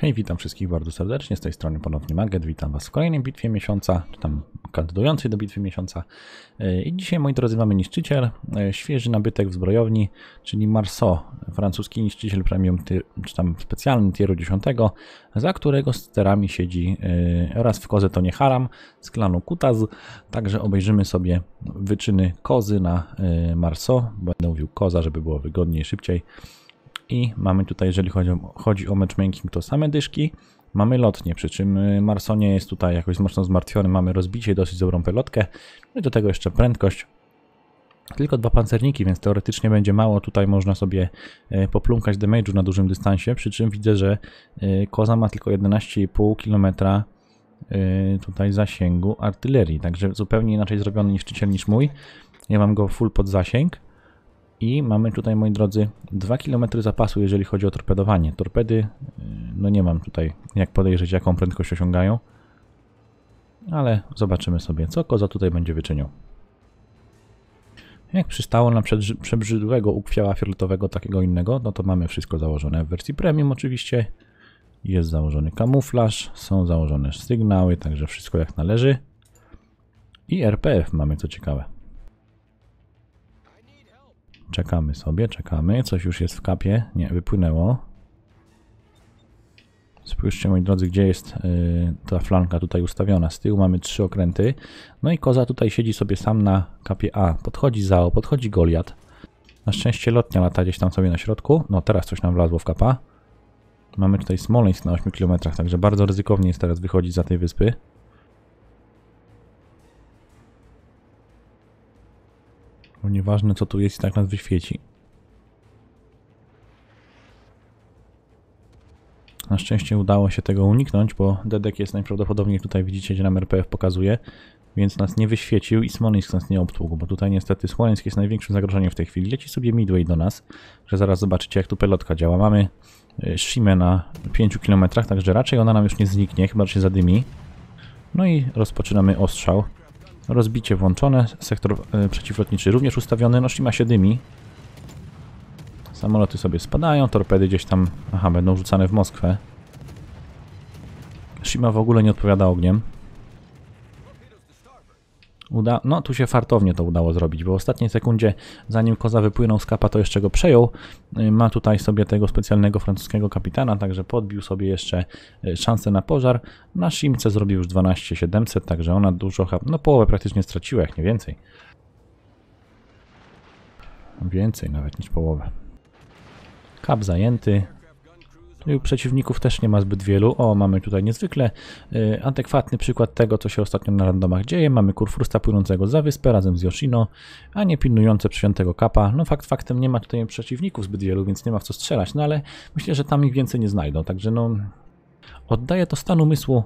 Hej, witam wszystkich bardzo serdecznie, z tej strony ponownie MageT, witam was w kolejnej bitwie miesiąca, czy tam kandydującej do bitwy miesiąca. I dzisiaj, moi drodzy, mamy niszczyciel, świeży nabytek w zbrojowni, czyli Marceau, francuski niszczyciel premium, czy tam specjalny tieru 10, za którego sterami siedzi oraz w kozę to nie Haram z klanu Kutaz. Także obejrzymy sobie wyczyny kozy na Marceau, będę mówił koza, żeby było wygodniej, szybciej. I mamy tutaj, jeżeli chodzi o matchmaking, to same dyszki. Mamy lotnie, przy czym Marceau nie jest tutaj jakoś mocno zmartwiony. Mamy rozbicie i dosyć dobrą pelotkę. No i do tego jeszcze prędkość. Tylko dwa pancerniki, więc teoretycznie będzie mało. Tutaj można sobie poplumkać damage'u na dużym dystansie. Przy czym widzę, że koza ma tylko 11,5 km tutaj zasięgu artylerii. Także zupełnie inaczej zrobiony niszczyciel niż mój. Ja mam go full pod zasięg. I mamy tutaj, moi drodzy, 2 km zapasu, jeżeli chodzi o torpedowanie. Torpedy, no nie mam tutaj jak podejrzeć, jaką prędkość osiągają. Ale zobaczymy sobie, co koza tutaj będzie wyczynił. Jak przystało na przebrzydłego ukwiała fioletowego, takiego innego, no to mamy wszystko założone w wersji premium oczywiście. Jest założony kamuflaż, są założone sygnały, także wszystko jak należy. I RPF mamy, co ciekawe. Czekamy sobie, czekamy. Coś już jest w kapie. Nie, wypłynęło. Spójrzcie, moi drodzy, gdzie jest ta flanka tutaj ustawiona. Z tyłu mamy 3 okręty. No i koza tutaj siedzi sobie sam na kapie A. Podchodzi Zao, podchodzi Goliat. Na szczęście lotnia lata gdzieś tam sobie na środku. No teraz coś nam wlazło w kapa. Mamy tutaj Smoleńsk na 8 km, także bardzo ryzykownie jest teraz wychodzić za tej wyspy. Bo nieważne, co tu jest, i tak nas wyświeci. Na szczęście udało się tego uniknąć, bo Dedek jest najprawdopodobniej, tutaj widzicie, gdzie nam RPF pokazuje, więc nas nie wyświecił i Smoleńsk nas nie obtłukł, bo tutaj niestety Smoleńsk jest największym zagrożeniem w tej chwili. Leci sobie Midway do nas, że zaraz zobaczycie, jak tu pelotka działa. Mamy Shimę na 5 km, także raczej ona nam już nie zniknie, chyba że się zadymi. No i rozpoczynamy ostrzał. Rozbicie włączone, sektor przeciwlotniczy również ustawiony, no Shima się dymi. Samoloty sobie spadają, torpedy gdzieś tam, aha, będą rzucane w Moskwę. Shima w ogóle nie odpowiada ogniem. No tu się fartownie to udało zrobić, bo w ostatniej sekundzie, zanim koza wypłynął z kapa, to jeszcze go przejął. Ma tutaj sobie tego specjalnego francuskiego kapitana, także podbił sobie jeszcze szansę na pożar. Na Shimce zrobił już 12,700, także ona dużo, no połowę praktycznie straciła, jak nie więcej. Więcej nawet niż połowę. Kap zajęty. Przeciwników też nie ma zbyt wielu. O, mamy tutaj niezwykle adekwatny przykład tego, co się ostatnio na randomach dzieje. Mamy Kurfürsta płynącego za wyspę razem z Yoshino, a nie pilnujące przyjętego kapa. No fakt faktem, nie ma tutaj przeciwników zbyt wielu, więc nie ma w co strzelać, no ale myślę, że tam ich więcej nie znajdą. Także no, oddaję to stan umysłu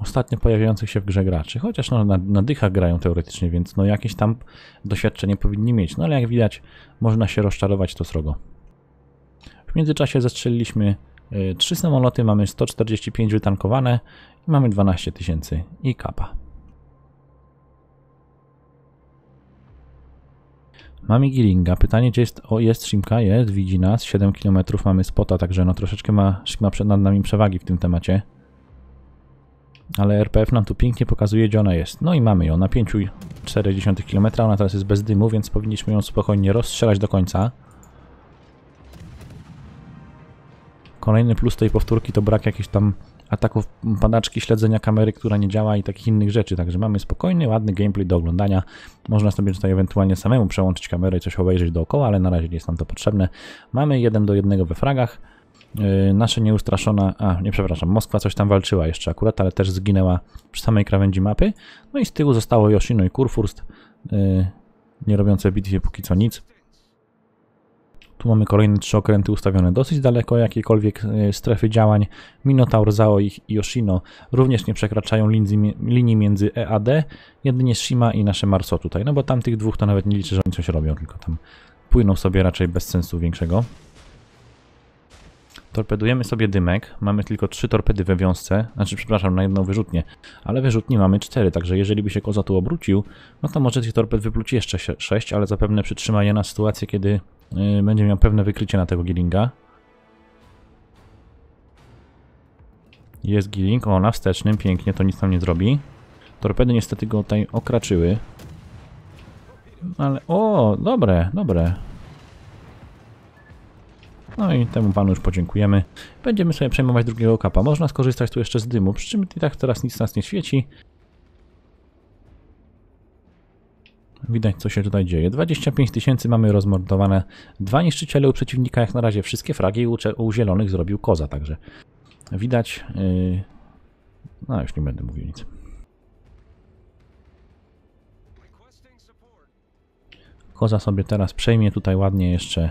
ostatnio pojawiających się w grze graczy. Chociaż no, na dychach grają teoretycznie, więc no jakieś tam doświadczenie powinni mieć. No ale jak widać, można się rozczarować to srogo. W międzyczasie zestrzeliliśmy 3 samoloty, mamy 145 wytankowane i mamy 12 000 i kapa. Mamy Giringa. Pytanie, gdzie jest Shimka? Jest, widzi nas. 7 km mamy spota, także no troszeczkę ma Shima nad nami przewagi w tym temacie. Ale RPF nam tu pięknie pokazuje, gdzie ona jest. No i mamy ją na 5,4 km. Ona teraz jest bez dymu, więc powinniśmy ją spokojnie rozstrzelać do końca. Kolejny plus tej powtórki to brak jakichś tam ataków padaczki, śledzenia kamery, która nie działa i takich innych rzeczy. Także mamy spokojny, ładny gameplay do oglądania. Można sobie tutaj ewentualnie samemu przełączyć kamerę i coś obejrzeć dookoła, ale na razie nie jest nam to potrzebne. Mamy 1:1 we fragach. Nasza nieustraszona, Moskwa coś tam walczyła jeszcze akurat, ale też zginęła przy samej krawędzi mapy. No i z tyłu zostało Yoshino i Kurfürst, nie robiące w bitwie póki co nic. Tu mamy kolejne 3 okręty ustawione dosyć daleko jakiejkolwiek strefy działań. Minotaur, Zao i Yoshino również nie przekraczają linii między E a D. Jedynie Shima i nasze Marceau tutaj. No bo tam tych dwóch to nawet nie liczę, że oni coś robią, tylko tam płyną sobie raczej bez sensu większego. Torpedujemy sobie dymek. Mamy tylko 3 torpedy we wiązce. Znaczy, przepraszam, na jedną wyrzutnię. Ale wyrzutni mamy 4, także jeżeli by się koza tu obrócił, no to może tych torped wypluć jeszcze 6, ale zapewne przytrzyma je na sytuację, kiedy będzie miał pewne wykrycie na tego Giringa. Jest Gilling, o, na wstecznym, pięknie, to nic tam nie zrobi. Torpedy niestety go tutaj okraczyły. Ale, o, dobre, dobre. No i temu panu już podziękujemy. Będziemy sobie przejmować drugiego kapa. Można skorzystać tu jeszcze z dymu, przy czym i tak teraz nic nas nie świeci. Widać, co się tutaj dzieje. 25 tysięcy mamy rozmordowane. 2 niszczyciele u przeciwnika, jak na razie wszystkie fragi u zielonych zrobił koza, także widać... No, już nie będę mówił nic. Koza sobie teraz przejmie tutaj ładnie jeszcze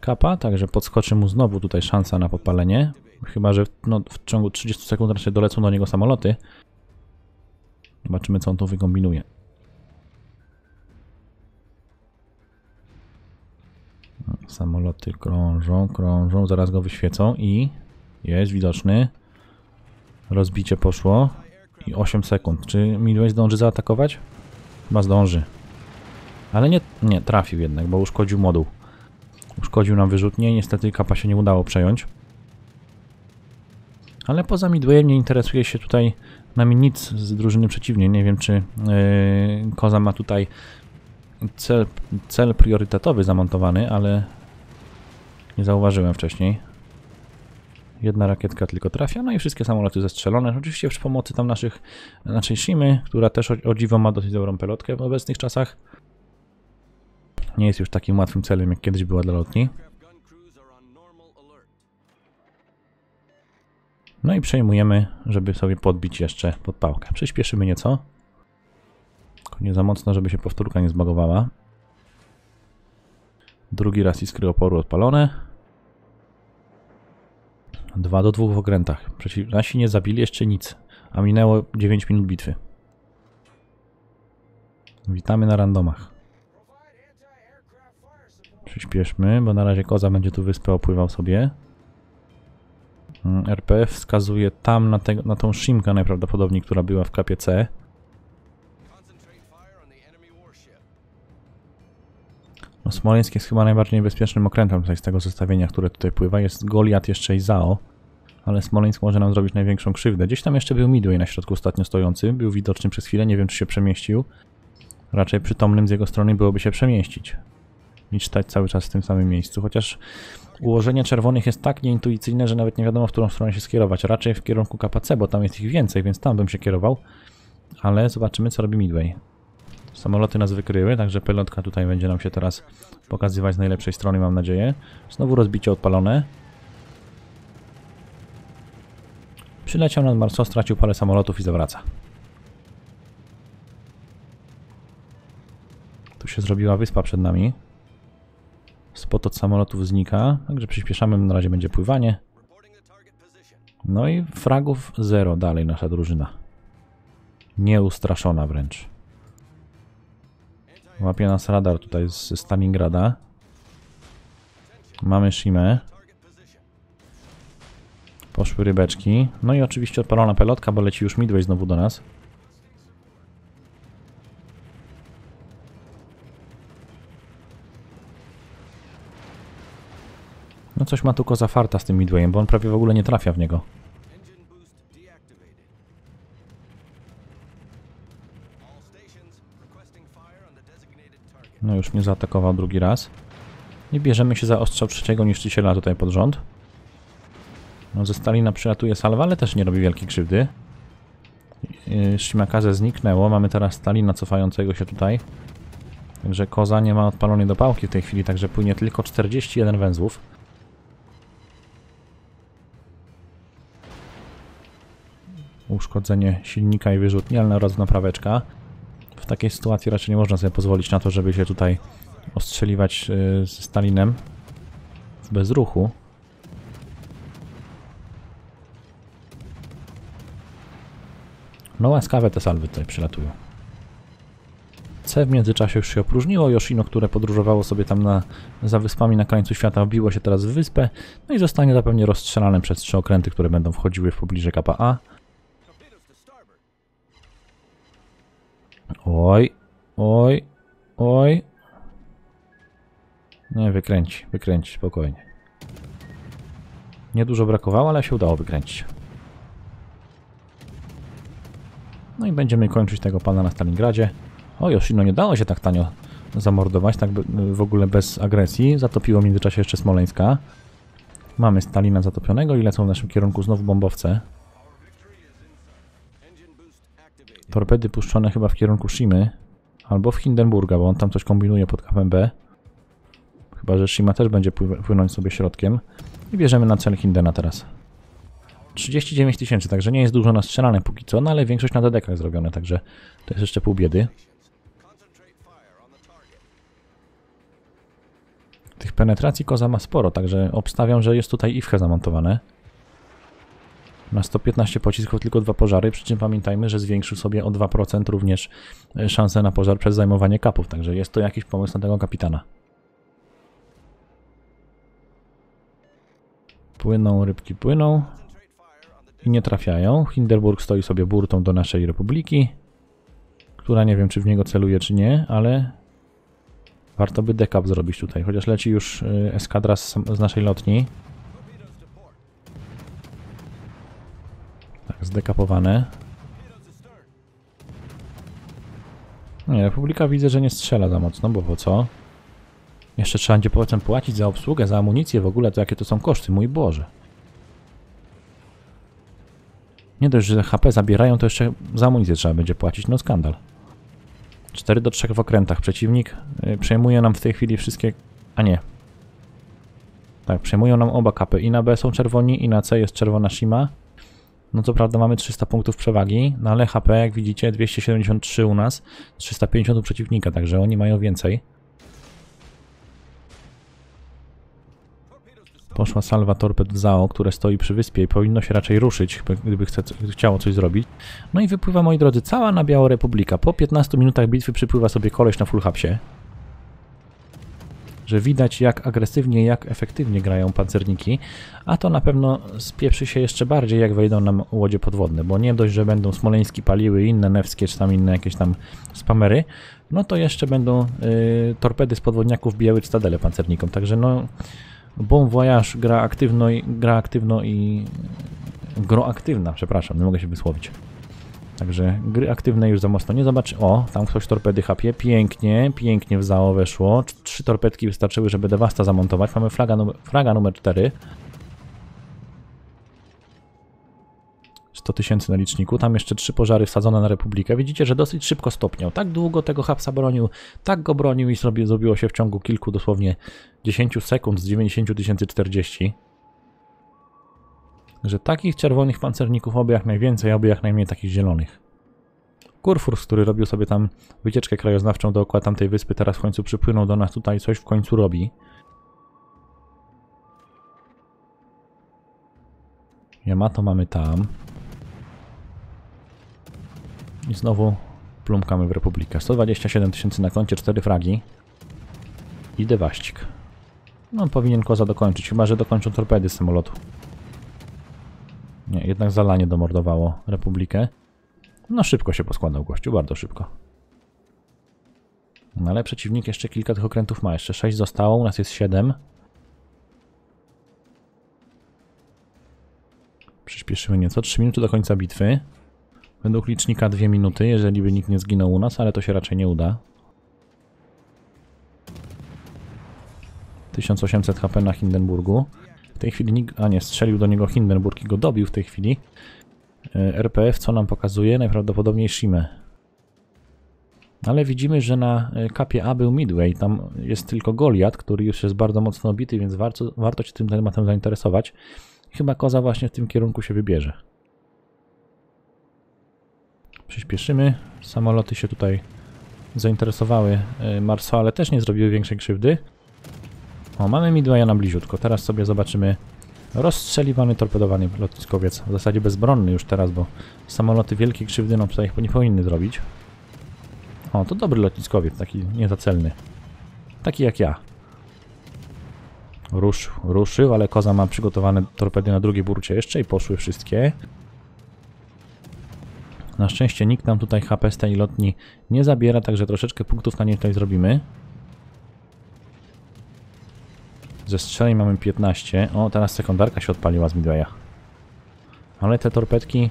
kapa, także podskoczy mu znowu tutaj szansa na podpalenie. Chyba że no, w ciągu 30 sekund raczej dolecą do niego samoloty. Zobaczymy, co on tu wykombinuje. Samoloty krążą, krążą, zaraz go wyświecą i jest widoczny. Rozbicie poszło i 8 sekund. Czy Midway zdąży zaatakować? Chyba zdąży. Ale nie trafił jednak, bo uszkodził moduł. Uszkodził nam wyrzutnie i niestety kapa się nie udało przejąć. Ale poza Midwayem nie interesuje się tutaj nami nic z drużyny przeciwnej. Nie wiem, czy Koza ma tutaj cel priorytetowy zamontowany, ale nie zauważyłem wcześniej. Jedna rakietka tylko trafia, no i wszystkie samoloty zestrzelone. Oczywiście przy pomocy tam naszej Shimy, która też o dziwo ma dosyć dobrą pelotkę w obecnych czasach. Nie jest już takim łatwym celem, jak kiedyś była dla lotni. No i przejmujemy, żeby sobie podbić jeszcze podpałkę. Przyspieszymy nieco. Nie za mocno, żeby się powtórka nie zbagowała. Drugi raz iskry oporu odpalone. 2-2 w okrętach. Przeciw nasi nie zabili jeszcze nic, a minęło 9 minut bitwy. Witamy na randomach. Przyspieszmy, bo na razie Koza będzie tu wyspę opływał sobie. RPF wskazuje tam na tą Shimkę najprawdopodobniej, która była w kapie C. No, Smoleńsk jest chyba najbardziej niebezpiecznym okrętem tutaj z tego zestawienia, które tutaj pływa. Jest Goliat jeszcze i Zao, ale Smoleńsk może nam zrobić największą krzywdę. Gdzieś tam jeszcze był Midway na środku ostatnio stojący, był widoczny przez chwilę, nie wiem czy się przemieścił. Raczej przytomnym z jego strony byłoby się przemieścić niż stać cały czas w tym samym miejscu, chociaż ułożenie czerwonych jest tak nieintuicyjne, że nawet nie wiadomo, w którą stronę się skierować. Raczej w kierunku KPC, bo tam jest ich więcej, więc tam bym się kierował, ale zobaczymy, co robi Midway. Samoloty nas wykryły, także pelotka tutaj będzie nam się teraz pokazywać z najlepszej strony, mam nadzieję. Znowu rozbicie odpalone. Przyleciał nad Marceau, stracił parę samolotów i zawraca. Tu się zrobiła wyspa przed nami. Spot od samolotów znika, także przyspieszamy, na razie będzie pływanie. No i fragów zero dalej nasza drużyna. Nieustraszona wręcz. Łapie nas radar tutaj z Stalingrada. Mamy Shimę. Poszły rybeczki. No i oczywiście odpalona pelotka, bo leci już Midway znowu do nas. No coś ma tu za farta z tym Midwayem, bo on prawie w ogóle nie trafia w niego. No już mnie zaatakował drugi raz. I bierzemy się za ostrzał trzeciego niszczyciela tutaj pod rząd. No ze Stalina przylatuje salwa, ale też nie robi wielkiej krzywdy. Shimakaze zniknęło. Mamy teraz Stalina cofającego się tutaj. Także Koza nie ma odpalonej dopałki w tej chwili, także płynie tylko 41 węzłów. Uszkodzenie silnika i wyrzutni, ale oraz napraweczka. W takiej sytuacji raczej nie można sobie pozwolić na to, żeby się tutaj ostrzeliwać z Stalinem w bezruchu. No łaskawe te salwy tutaj przylatują. C w międzyczasie już się opróżniło. Yoshino, które podróżowało sobie tam za wyspami na krańcu świata, wbiło się teraz w wyspę. No i zostanie zapewne rozstrzelane przez 3 okręty, które będą wchodziły w pobliże kapa A. Oj, oj, oj. Nie, wykręci, spokojnie. Niedużo brakowało, ale się udało wykręcić. No i będziemy kończyć tego pana na Stalingradzie. O, Yoshino nie dało się tak tanio zamordować, tak w ogóle bez agresji. Zatopiło w międzyczasie jeszcze Smoleńska. Mamy Stalina zatopionego i lecą w naszym kierunku znowu bombowce. Torpedy puszczone chyba w kierunku Shimy albo w Hindenburga, bo on tam coś kombinuje pod KMB. Chyba że Shima też będzie płynąć sobie środkiem. I bierzemy na cel Hindena teraz. 39 tysięcy, także nie jest dużo nastrzelane póki co, no ale większość na dedekach zrobione, także to jest jeszcze pół biedy. Tych penetracji koza ma sporo, także obstawiam, że jest tutaj IFHE zamontowane. Na 115 pocisków tylko 2 pożary, przy czym pamiętajmy, że zwiększył sobie o 2% również szansę na pożar przez zajmowanie kapów, także jest to jakiś pomysł na tego kapitana. Płyną, rybki płyną i nie trafiają. Hindenburg stoi sobie burtą do naszej Republiki, która nie wiem, czy w niego celuje, czy nie, ale warto by dekap zrobić tutaj, chociaż leci już eskadra z naszej lotni. Tak, zdekapowane. Nie, Republika widzę, że nie strzela za mocno, bo po co? Jeszcze trzeba będzie potem płacić za obsługę, za amunicję, w ogóle to jakie to są koszty, mój Boże. Nie dość, że HP zabierają, to jeszcze za amunicję trzeba będzie płacić, no skandal. 4 do 3 w okrętach. Przeciwnik przejmuje nam w tej chwili wszystkie... A nie. Tak, przejmują nam oba kapy. I na B są czerwoni, i na C jest czerwona Shima. No co prawda mamy 300 punktów przewagi, no ale HP, jak widzicie, 273 u nas, 350 u przeciwnika, także oni mają więcej. Poszła salwa torped w Zao, które stoi przy wyspie i powinno się raczej ruszyć, gdyby chciało coś zrobić. No i wypływa, moi drodzy, cała na biało Republika. Po 15 minutach bitwy przypływa sobie koleś na full hubsie. Że widać, jak agresywnie, jak efektywnie grają pancerniki, a to na pewno spieprzy się jeszcze bardziej, jak wejdą nam łodzie podwodne, bo nie dość, że będą smoleński paliły inne newskie, czy tam inne jakieś tam spamery, no to jeszcze będą torpedy z podwodniaków bijały cytadele pancernikom, także no... Bon Voyage gra aktywna, przepraszam, nie mogę się wysłowić. Także gry aktywne już za mocno nie zobaczy. O, tam ktoś torpedy chapie. Pięknie, pięknie w Zao weszło. 3 torpedki wystarczyły, żeby Devasta zamontować. Mamy fraga numer 4. 100 tysięcy na liczniku. Tam jeszcze 3 pożary wsadzone na Republikę. Widzicie, że dosyć szybko stopniał. Tak długo tego hapsa bronił, tak go bronił i zrobiło się w ciągu kilku, dosłownie 10 sekund z 90 tysięcy 40. Że takich czerwonych pancerników oby jak najwięcej, oby jak najmniej takich zielonych. Kurfürst, który robił sobie tam wycieczkę krajoznawczą dookoła tamtej wyspy, teraz w końcu przypłynął do nas tutaj, coś w końcu robi. Yamato mamy tam. I znowu plumkamy w Republikę. 127 tysięcy na koncie, 4 fragi i dewaścik. No, powinien koza dokończyć, chyba że dokończą torpedy z samolotu. Nie, jednak zalanie domordowało Republikę. No szybko się poskładał gościu, bardzo szybko. No ale przeciwnik jeszcze kilka tych okrętów ma, jeszcze 6 zostało, u nas jest 7. Przyspieszymy nieco, 3 minuty do końca bitwy. Według licznika 2 minuty, jeżeli by nikt nie zginął u nas, ale to się raczej nie uda. 1800 HP na Hindenburgu. W tej chwili nikt... A nie, strzelił do niego Hindenburg i go dobił w tej chwili. RPF co nam pokazuje? Najprawdopodobniej Shimę. Ale widzimy, że na kapie A był Midway. Tam jest tylko Goliat, który już jest bardzo mocno obity, więc warto się tym tematem zainteresować. Chyba koza właśnie w tym kierunku się wybierze. Przyspieszymy. Samoloty się tutaj zainteresowały Marceau, ale też nie zrobiły większej krzywdy. O, mamy Midwaya na bliziutko. Teraz sobie zobaczymy rozstrzeliwany, torpedowany lotniskowiec. W zasadzie bezbronny już teraz, bo samoloty wielkiej krzywdy nam tutaj nie powinny zrobić. O, to dobry lotniskowiec, taki niezacelny. Taki jak ja. Ruszył, ale koza ma przygotowane torpedy na drugiej burcie jeszcze i poszły wszystkie. Na szczęście nikt nam tutaj HP z tej lotni nie zabiera, także troszeczkę punktów na niej tutaj zrobimy. Ze strzelej mamy 15. O, teraz sekundarka się odpaliła z Midwaya. Ale te torpedki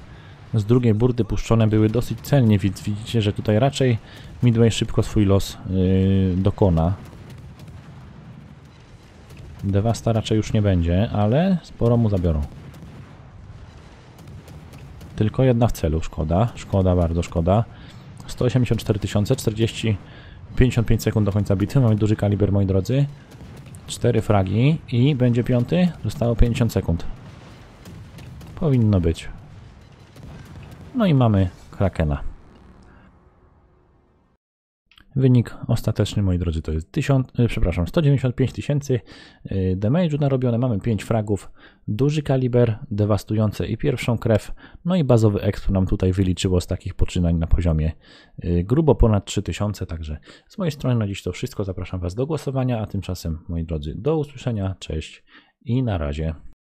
z drugiej burdy puszczone były dosyć celnie, więc widzicie, że tutaj raczej Midway szybko swój los dokona. Dewasta raczej już nie będzie, ale sporo mu zabiorą. Tylko jedna w celu, szkoda, szkoda, bardzo szkoda. 184 tysiące, 40, 55 sekund do końca bitwy, mamy duży kaliber, moi drodzy. 4 fragi i będzie piąty, zostało 50 sekund. Powinno być. No i mamy Krakena. Wynik ostateczny, moi drodzy, to jest 195 tysięcy damage'u narobione, mamy 5 fragów, duży kaliber, dewastujące i pierwszą krew, no i bazowy exp nam tutaj wyliczyło z takich poczynań na poziomie grubo ponad 3000, także z mojej strony na dziś to wszystko, zapraszam Was do głosowania, a tymczasem, moi drodzy, do usłyszenia, cześć i na razie.